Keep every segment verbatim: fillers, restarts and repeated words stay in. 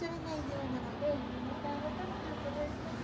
しょうがないようなので、また改めてお届けします。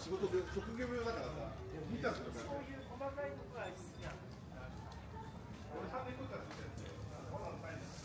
仕事で職業病だからさ、見たことそういう細かいことが好きなんです。俺三年くらいしてるんで、まだないです。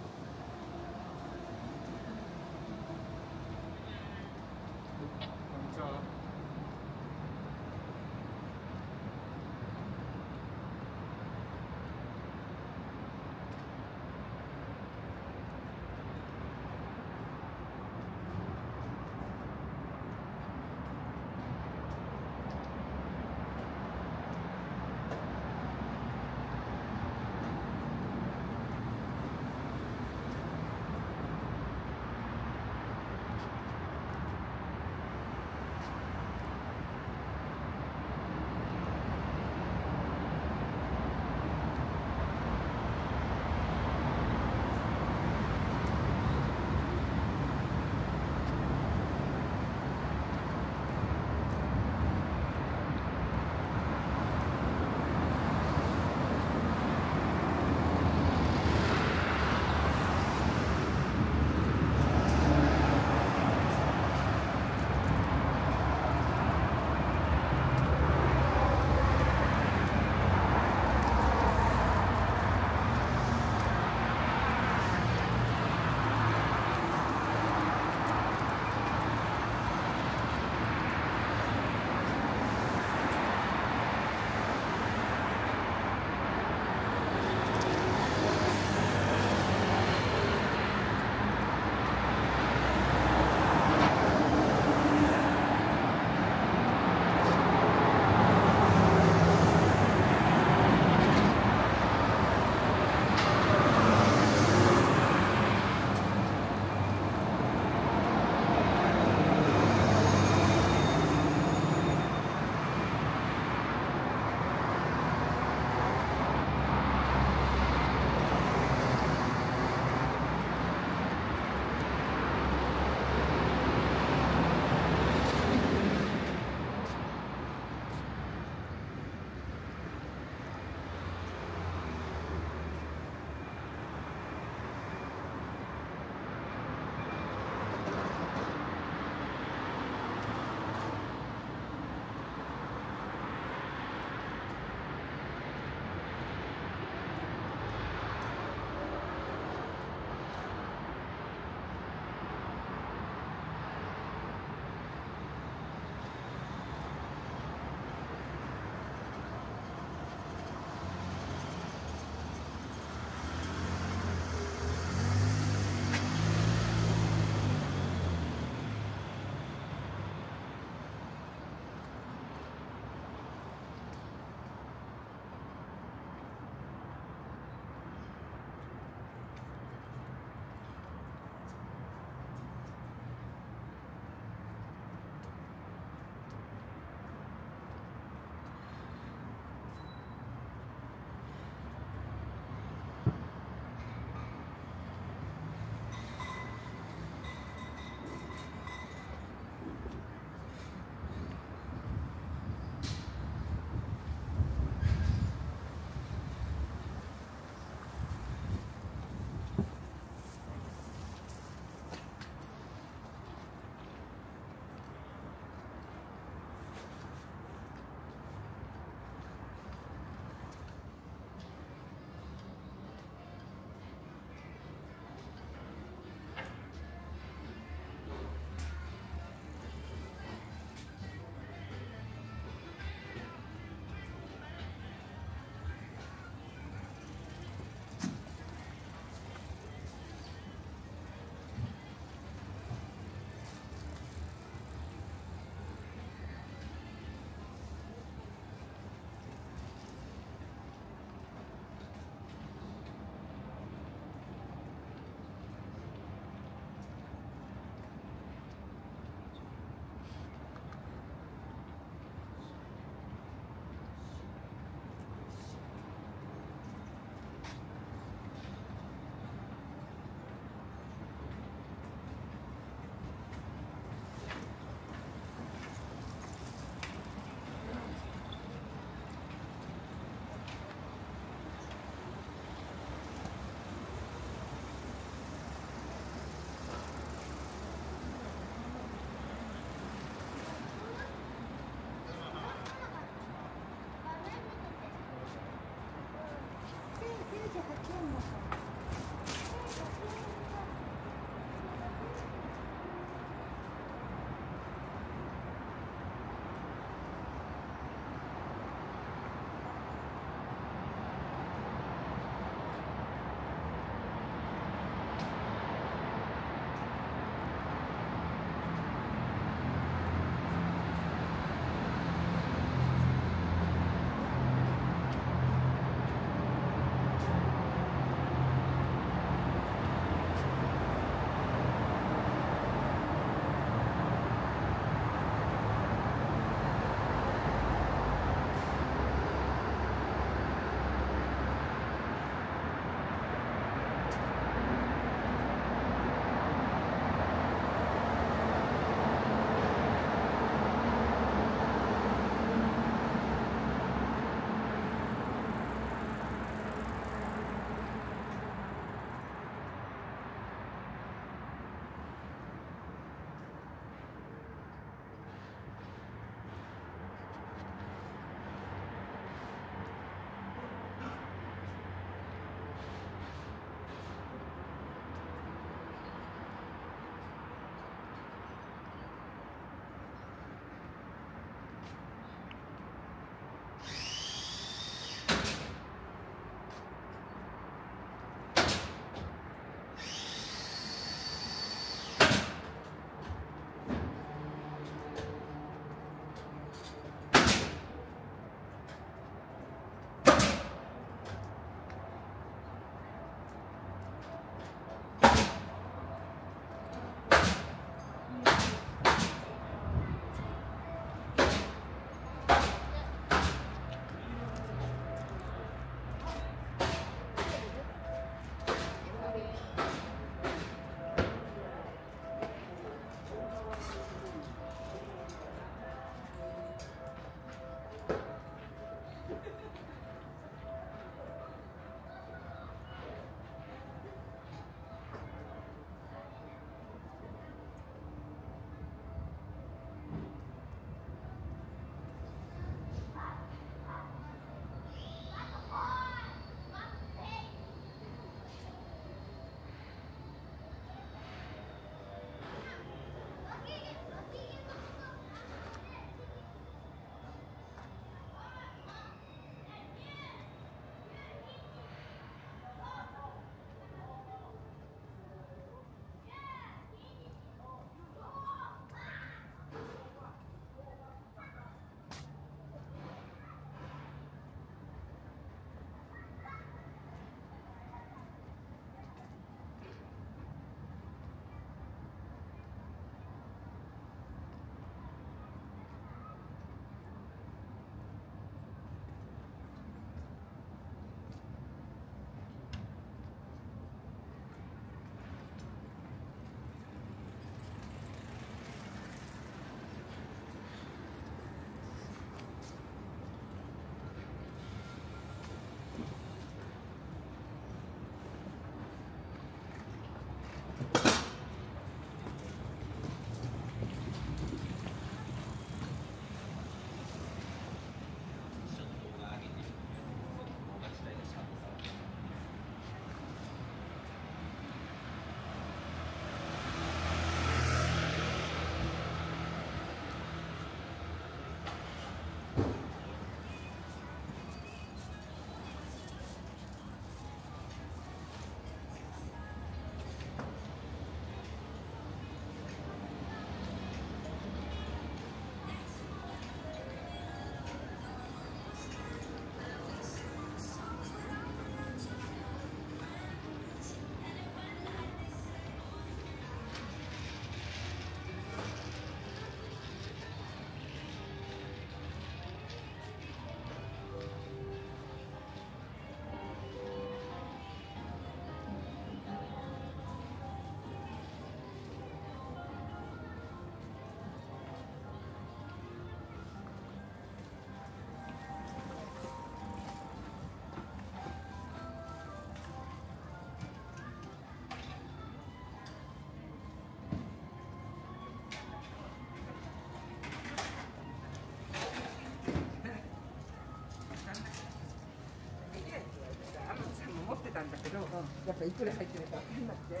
やっぱいくら入ってるか分かんなくて。